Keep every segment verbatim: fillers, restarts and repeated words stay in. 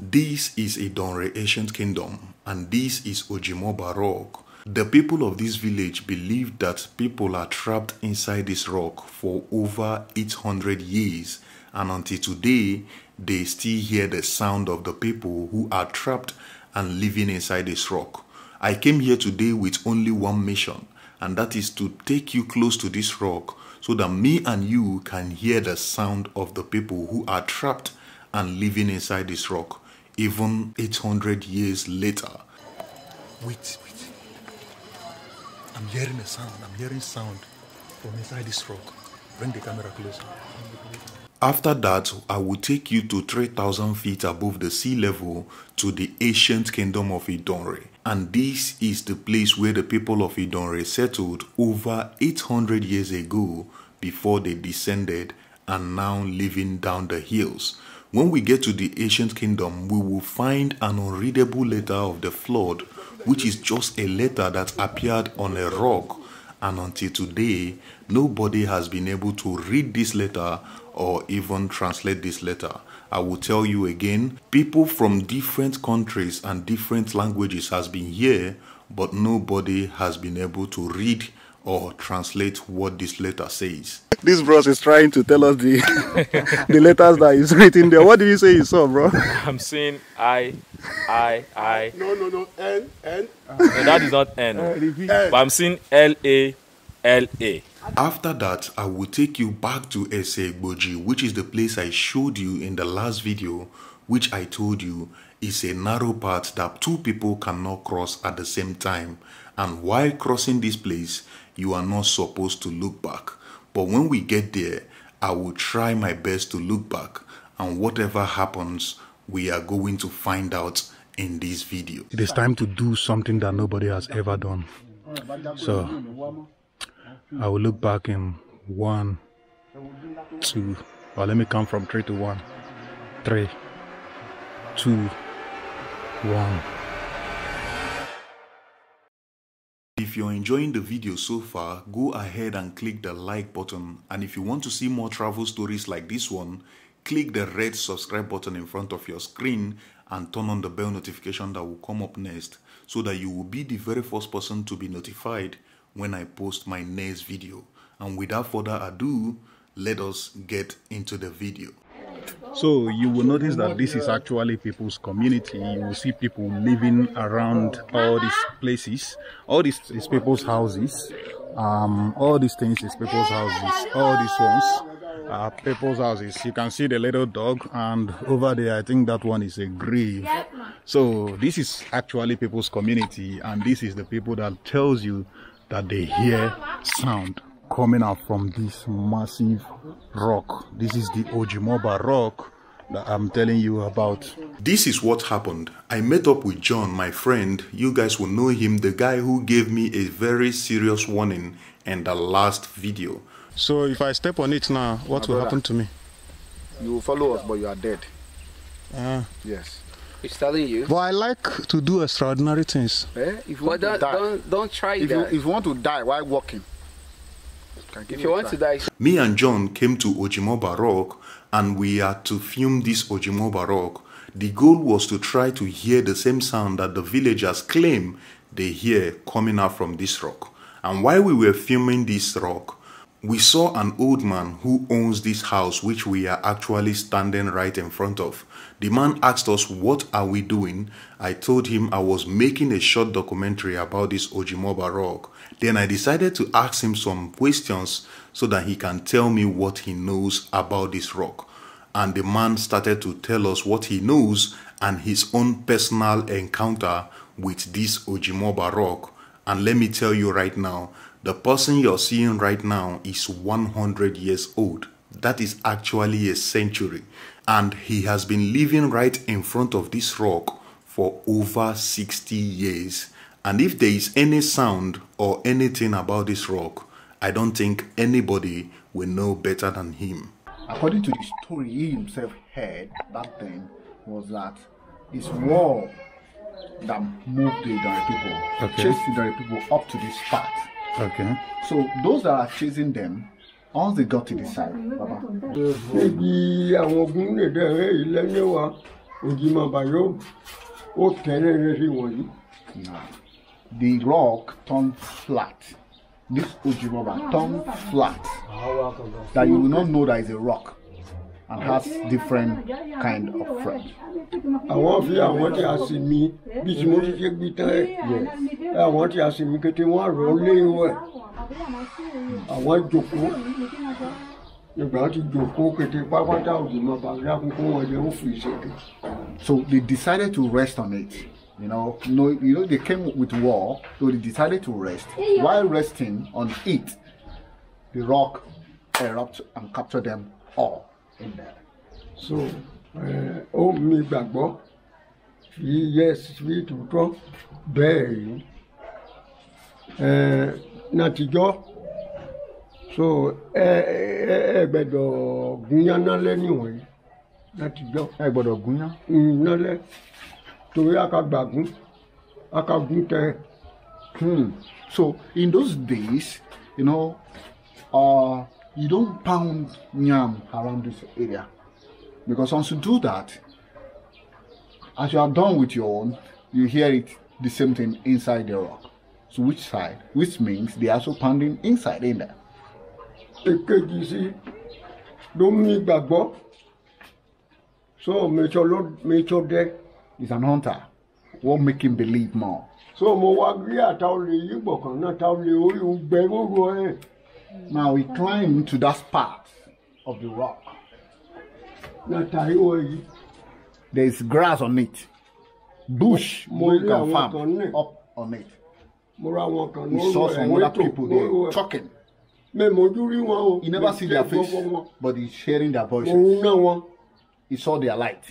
This is Idanre ancient kingdom, and this is Ojimoba rock. The people of this village believe that people are trapped inside this rock for over eight hundred years, and until today, they still hear the sound of the people who are trapped and living inside this rock. I came here today with only one mission, and that is to take you close to this rock so that me and you can hear the sound of the people who are trapped and living inside this rock, even eight hundred years later. Wait, wait. I'm hearing a sound. I'm hearing sound from inside this rock. Bring the camera closer. After that, I will take you to three thousand feet above the sea level to the ancient kingdom of Idanre. And this is the place where the people of Idanre settled over eight hundred years ago before they descended and now living down the hills. When we get to the ancient kingdom, we will find an unreadable letter of the flood, which is just a letter that appeared on a rock. And until today, nobody has been able to read this letter or even translate this letter. I will tell you again, people from different countries and different languages has been here, but nobody has been able to read or translate what this letter says. This bro is trying to tell us the, the letters that is written there. What did you say you saw, bro? I'm seeing I, I, I. No, no, no, N, N. Uh, no, that is not N. Uh, but I'm seeing L, A, L, A. After that, I will take you back to Esegboji, which is the place I showed you in the last video, which I told you is a narrow path that two people cannot cross at the same time. And while crossing this place, you are not supposed to look back. But when we get there, I will try my best to look back, and whatever happens, we are going to find out in this video. It is time to do something that nobody has ever done. So, I will look back in one, two, well, let me count from three to one. Three, two, one. If you're enjoying the video so far, go ahead and click the like button, and if you want to see more travel stories like this one, click the red subscribe button in front of your screen and turn on the bell notification that will come up next, so that you will be the very first person to be notified when I post my next video. And without further ado, let us get into the video. So you will notice that this is actually people's community. You will see people living around all these places. All these is people's houses. Um, all these things is people's houses. All these ones are people's houses. You can see the little dog, and over there I think that one is a grave. So this is actually people's community, and this is the people that tells you that they hear sound coming out from this massive rock. This is the Ojimoba rock that I'm telling you about. This is what happened. I met up with John, my friend. You guys will know him, the guy who gave me a very serious warning in the last video. So if I step on it now, what my will brother, happen to me? You will follow us, but you are dead. Uh, yes. It's telling you. But I like to do extraordinary things. Eh? If you want that, to die, don't, don't try if that. You, if you want to die, why walking? If you want to die. Me and John came to Ojimoba rock, and we had to film this Ojimoba rock. The goal was to try to hear the same sound that the villagers claim they hear coming out from this rock. And while we were filming this rock, we saw an old man who owns this house which we are actually standing right in front of. The man asked us, what are we doing? I told him I was making a short documentary about this Ojimoba rock. Then I decided to ask him some questions so that he can tell me what he knows about this rock. And the man started to tell us what he knows and his own personal encounter with this Ojimoba rock. And let me tell you right now, the person you're seeing right now is one hundred years old. That is actually a century. And he has been living right in front of this rock for over sixty years. And if there is any sound or anything about this rock, I don't think anybody will know better than him. According to the story he himself heard, that thing was that his wall that moved the Idanre people, okay, chased the Idanre people up to this spot. Okay. So those that are chasing them, once they got to the side, Baba. Ojimoba yóò ó tẹ́lẹ̀ rẹ̀ sí wọ̀nyí. The rock turned flat. This Ojimoba turned flat. That you will not know that it's a rock. And has different kind of friends. I want you, I want you to see me. This music is bitter. Yes. I want you to see me getting one rolling away. I want Joko. You brought Joko getting five thousand. My background was very free. So they decided to rest on it. You know, no, you know, they came with war, so they decided to rest. While resting on it, the rock erupted and captured them all. In there. So, oh, me Bagbo, yes, we to talk there. Natijo, so, eh, bedo Gunyana anyway. Natijo, eh, bedo Gunya, nale. To we akabagun, akabunte. Hmm. So in those days, you know, uh. you don't pound yam around this area, because once you do that, as you are done with your own, you hear it the same thing inside the rock. So which side? Which means they are also pounding inside in there. So he's an hunter. What make him believe more? So now we climb to that part of the rock. There is grass on it, bush, Morgan farm up on it. We saw some other people there talking. You never see their face, but he's hearing their voices. He saw their light.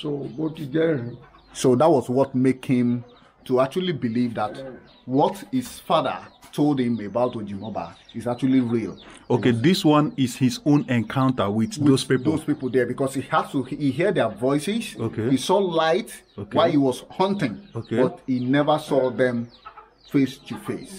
So that was what made him to actually believe that what his father told him about Ojimoba is actually real. Okay, yes. This one is his own encounter with, with those people. Those people there, because he has to he hear their voices. Okay. He saw light, okay, while he was hunting. Okay. But he never saw them face to face.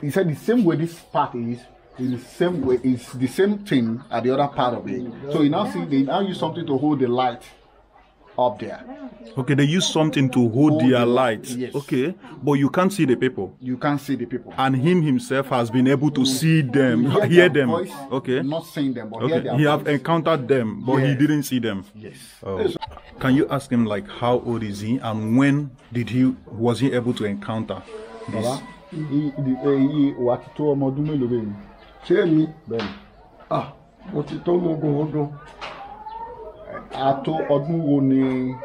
He said the same way this part is. In the same way, it's the same thing at the other part of it. So you now see they now use something to hold the light up there. Okay, they use something to hold, hold their light. Yes. Okay, but you can't see the people. You can't see the people. And him himself has been able to see them, hear, hear them. Voice, okay, not seeing them, but okay, hear their he voice. Have encountered them, but yeah, he didn't see them. Yes. Oh. Can you ask him like how old is he and when did he was he able to encounter this? Tell me, Ben. Ah, what you told me go I told Odun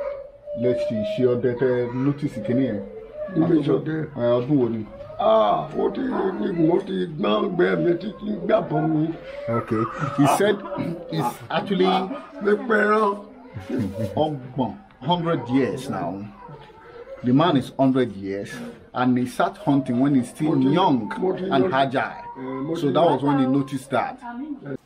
let's see, she that notice it here. Image Ah, what you what okay, he said it's actually hundred years now. The man is hundred years, and he sat hunting when he's still young and agile. So that was when he noticed that.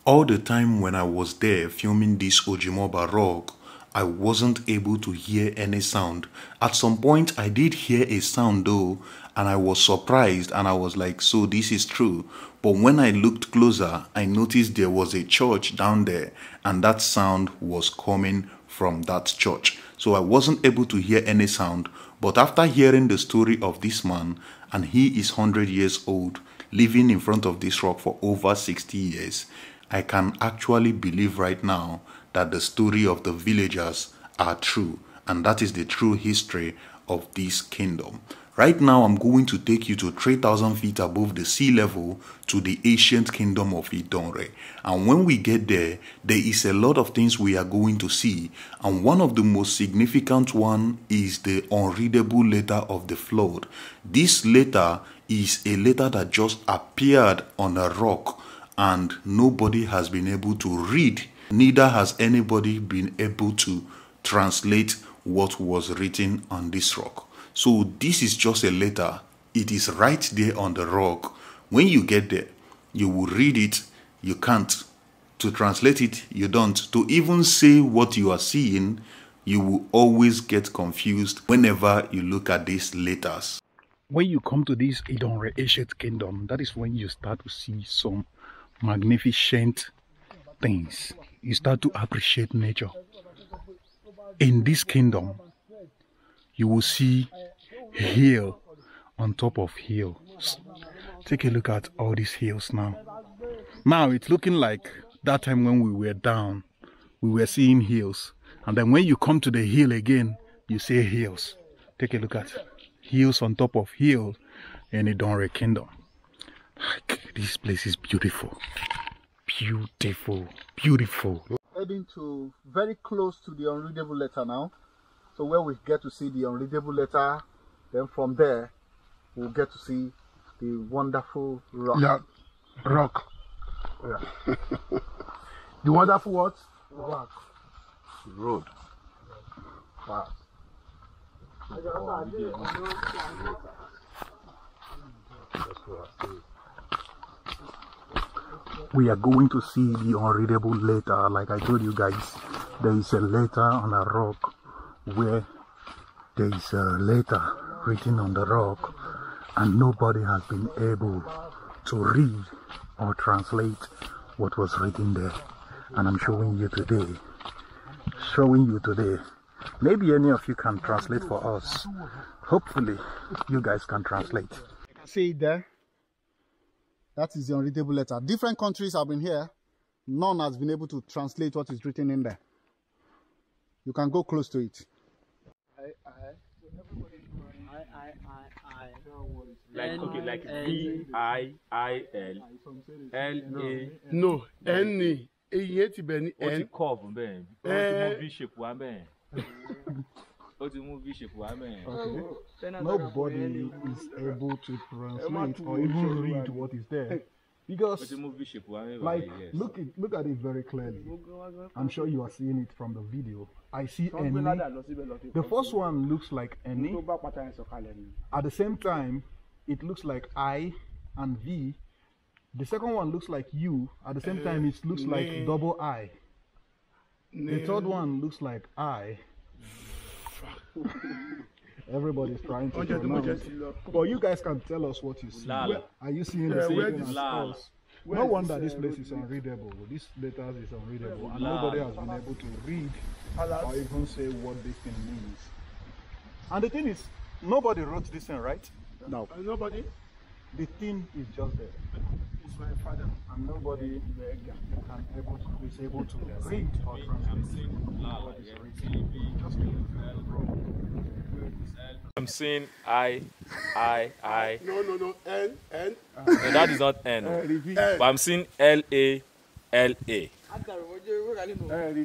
All the time when I was there filming this Ojimoba rock, I wasn't able to hear any sound. At some point, I did hear a sound though, and I was surprised, and I was like, so this is true. But when I looked closer, I noticed there was a church down there, and that sound was coming from that church. So I wasn't able to hear any sound. But after hearing the story of this man, and he is one hundred years old, living in front of this rock for over sixty years, I can actually believe right now that the story of the villagers are true. And that is the true history of this kingdom. Right now, I'm going to take you to three thousand feet above the sea level to the ancient kingdom of Idanre. And when we get there, there is a lot of things we are going to see. And one of the most significant one is the unreadable letter of the flood. This letter is a letter that just appeared on a rock and nobody has been able to read. Neither has anybody been able to translate what was written on this rock. So this is just a letter. It is right there on the rock. When you get there, you will read it. You can't. To translate it, you don't. To even say what you are seeing, you will always get confused whenever you look at these letters. when you come to this Idanre ancient kingdom, that is when you start to see some magnificent things. You start to appreciate nature. In this kingdom, you will see hill on top of hills. Take a look at all these hills now. Now it's looking like that time when we were down, we were seeing hills. And then when you come to the hill again, you see hills. Take a look at hills on top of hills in the Idanre kingdom. This place is beautiful. Beautiful, beautiful. Heading to very close to the unreadable letter now. So where we get to see the unreadable letter, then from there, we'll get to see the wonderful rock. Yeah, rock. Yeah. The wonderful what? Rock. Road. Wow. We are going to see the unreadable letter. Like I told you guys, there is a letter on a rock where there is a letter written on the rock and nobody has been able to read or translate what was written there. And I'm showing you today. Showing you today. Maybe any of you can translate for us. Hopefully, you guys can translate. You can see it there. That is the unreadable letter. Different countries have been here. None has been able to translate what is written in there. You can go close to it. I, I, I, I, I, I. Like, okay, like B, I, I, L, L, A. No, N, E. What's the curve, man? What's the movie man? What's the movie shape, man? Nobody is able to translate or even read what is there. Because, like, look, it, look at it very clearly. I'm sure you are seeing it from the video. I see Eni. The first one looks like Eni. At the same time, it looks like I and V. The second one looks like U. At the same time, it looks like double I. The third one looks like I. Everybody's trying to do but you guys can tell us what you see. Where, are you seeing the same as us? No wonder this place is unreadable. This letters is unreadable. And nobody has been able to read or even say what this thing means. And the thing is, nobody wrote this thing, right? No. Nobody? The thing is just there. It's my father. And nobody can able to, is able to read or translate what is written. Just I'm saying I, I, I. No, no, no. N, N. No, that is not N. N. But I'm seeing L, A, L, A.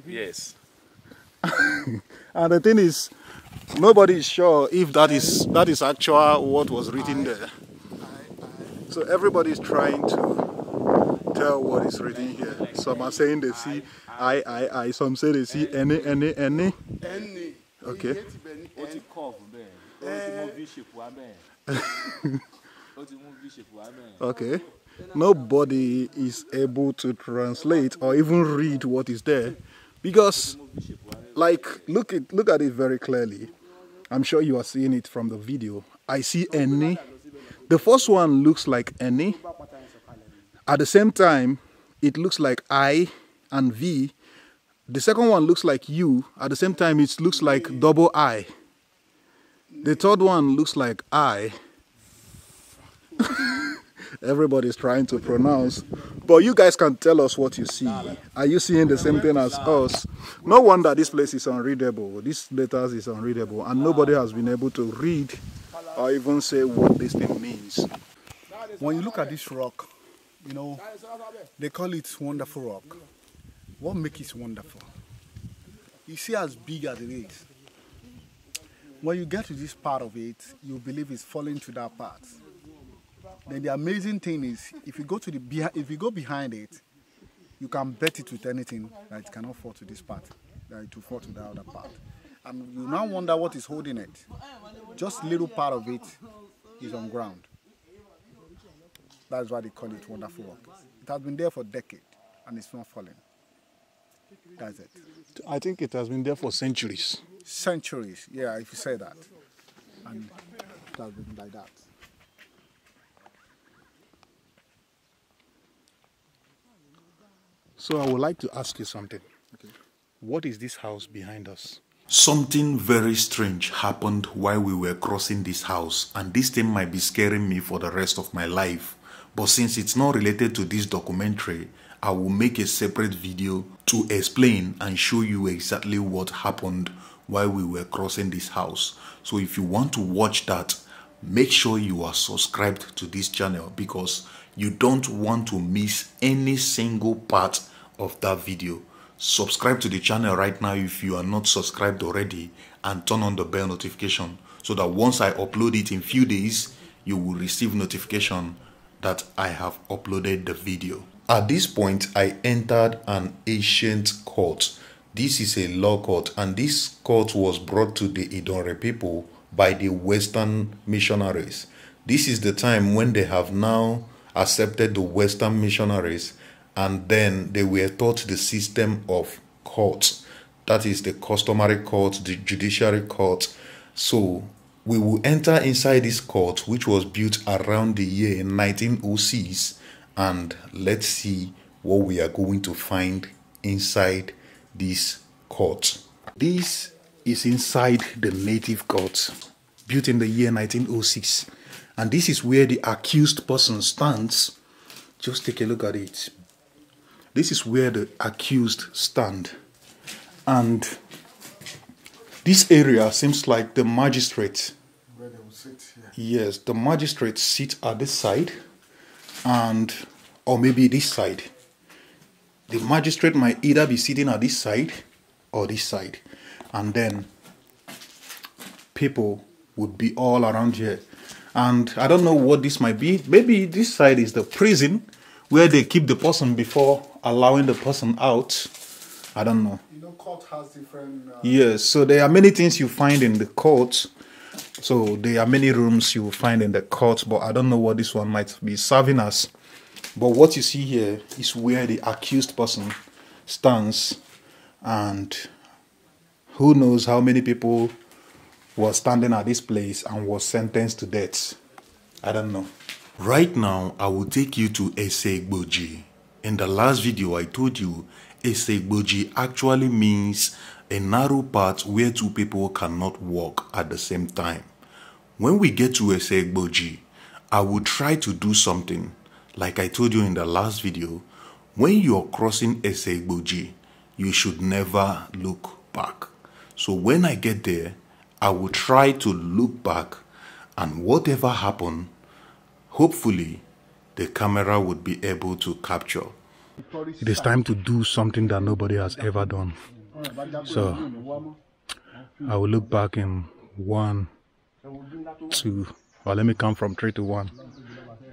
Yes. And the thing is, nobody is sure if that is that is actual what was written there. So everybody is trying to tell what is written here. Some are saying they see I, I, I. Some say they see N, N, N. N. Okay. Okay. Nobody is able to translate or even read what is there, because, like, look it, look at it very clearly. I'm sure you are seeing it from the video. I see Eni. The first one looks like Eni. At the same time, it looks like I and V. The second one looks like U. At the same time, it looks like double I. The third one looks like I. Everybody's trying to pronounce. But you guys can tell us what you see. Are you seeing the same thing as us? No wonder this place is unreadable. This letters is unreadable. And nobody has been able to read or even say what this thing means. When you look at this rock, you know, they call it wonderful rock. What makes it wonderful? You see as big as it is. When you get to this part of it, you believe it's falling to that part. Then the amazing thing is, if you go to the if you go behind it, you can bet it with anything that it cannot fall to this part, that it will fall to the other part. And you now wonder what is holding it. Just little part of it is on ground. That's why they call it wonderful rock. It has been there for decades and it's not falling. That's it. I think it has been there for centuries. Centuries, yeah, if you say that. And it has been like that. So I would like to ask you something. Okay. What is this house behind us? Something very strange happened while we were crossing this house, and this thing might be scaring me for the rest of my life. But since it's not related to this documentary, I will make a separate video to explain and show you exactly what happened while we were crossing this house. So if you want to watch that, make sure you are subscribed to this channel, because you don't want to miss any single part of that video. Subscribe to the channel right now if you are not subscribed already, and turn on the bell notification so that once I upload it in few days, you will receive notification that I have uploaded the video. At this point, I entered an ancient court. This is a law court, and this court was brought to the Idanre people by the Western missionaries. This is the time when they have now accepted the Western missionaries, and then they were taught the system of courts. That is the customary court, the judiciary court. So we will enter inside this court, which was built around the year nineteen oh six, and let's see what we are going to find inside this court. This is inside the native court, built in the year nineteen oh six. And this is where the accused person stands. Just take a look at it. This is where the accused stand. And this area seems like the magistrate. Where they will sit, yeah. Yes, the magistrates sit at this side, and or maybe this side. The magistrate might either be sitting at this side or this side. And then people would be all around here. And I don't know what this might be. Maybe this side is the prison where they keep the person before allowing the person out. I don't know. You know, court has different... Uh... Yes, so there are many things you find in the court. So there are many rooms you will find in the court, but I don't know what this one might be serving as. But what you see here is where the accused person stands. And who knows how many people was standing at this place and was sentenced to death. I don't know. Right now, I will take you to Esegboji. In the last video, I told you Esegboji actually means a narrow path where two people cannot walk at the same time. When we get to Esegboji, I will try to do something. Like I told you in the last video, when you're crossing Esegboji, you should never look back. So when I get there, I will try to look back, and whatever happened, hopefully the camera would be able to capture. It is time to do something that nobody has ever done. So I will look back in one, two, well, let me count from three to one.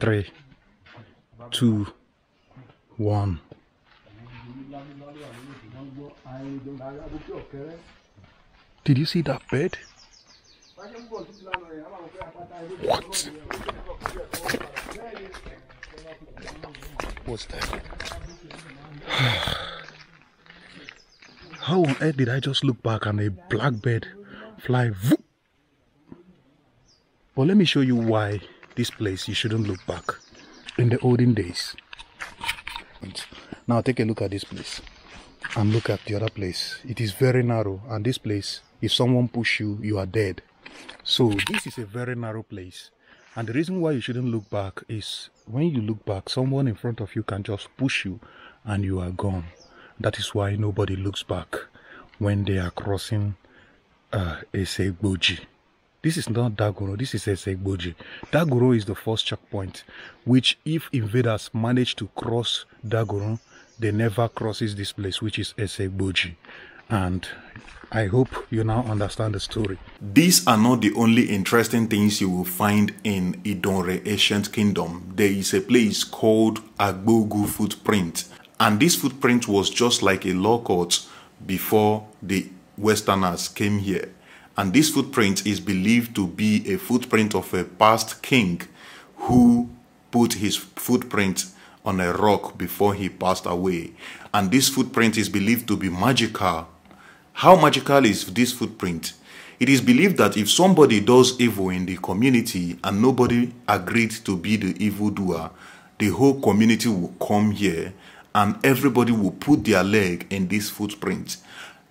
Three, two, one. Did you see that bird? What? What's that? How on earth did I just look back and a blackbird fly? But let me show you why this place you shouldn't look back in the olden days. Now take a look at this place and look at the other place. It is very narrow, and this place, if someone push you, you are dead. So this is a very narrow place. And the reason why you shouldn't look back is when you look back, someone in front of you can just push you and you are gone. That is why nobody looks back when they are crossing uh, Esegboji. This is not Dagoro, this is Esegboji. Dagoro is the first checkpoint, which if invaders manage to cross Dagoro, they never crosses this place, which is Esegboji. And I hope you now understand the story. These are not the only interesting things you will find in Idanre Ancient Kingdom. There is a place called Agugu footprint. And this footprint was just like a law court before the Westerners came here. And this footprint is believed to be a footprint of a past king who put his footprint on a rock before he passed away. And this footprint is believed to be magical. How magical is this footprint? It is believed that if somebody does evil in the community and nobody agreed to be the evildoer, the whole community will come here and everybody will put their leg in this footprint.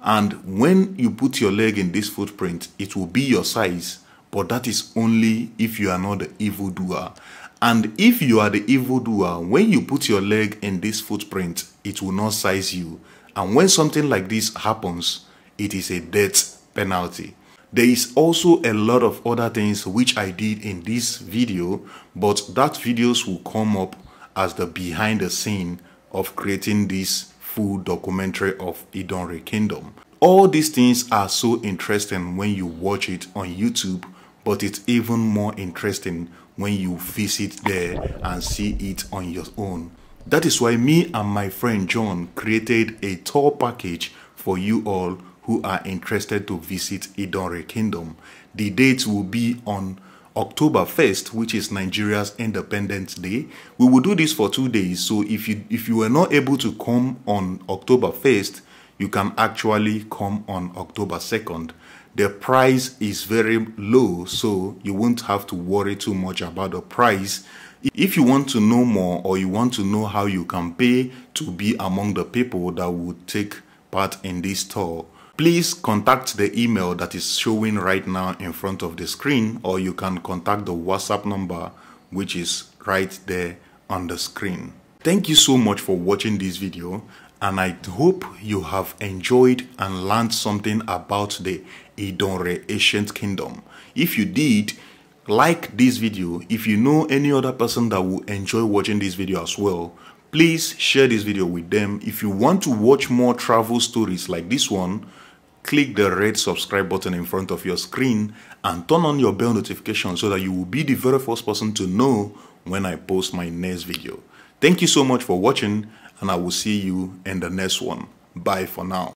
And when you put your leg in this footprint, it will be your size, but that is only if you are not the evildoer. And if you are the evildoer, when you put your leg in this footprint, it will not size you. And when something like this happens, it is a death penalty. There is also a lot of other things which I did in this video, but that videos will come up as the behind the scene of creating this full documentary of Idanre Kingdom. All these things are so interesting when you watch it on YouTube, but it's even more interesting when you visit there and see it on your own. That is why me and my friend John created a tour package for you all who are interested to visit Idanre Kingdom. The dates will be on October first, which is Nigeria's Independence Day. We will do this for two days, so if you if you were not able to come on October first, you can actually come on October second. The price is very low, so you won't have to worry too much about the price. If you want to know more, or you want to know how you can pay to be among the people that will take part in this tour, please contact the email that is showing right now in front of the screen, or you can contact the WhatsApp number which is right there on the screen. Thank you so much for watching this video, and I hope you have enjoyed and learned something about the Idanre Ancient Kingdom. If you did, like this video. If you know any other person that will enjoy watching this video as well, please share this video with them. If you want to watch more travel stories like this one, click the red subscribe button in front of your screen and turn on your bell notification so that you will be the very first person to know when I post my next video. Thank you so much for watching, and I will see you in the next one. Bye for now.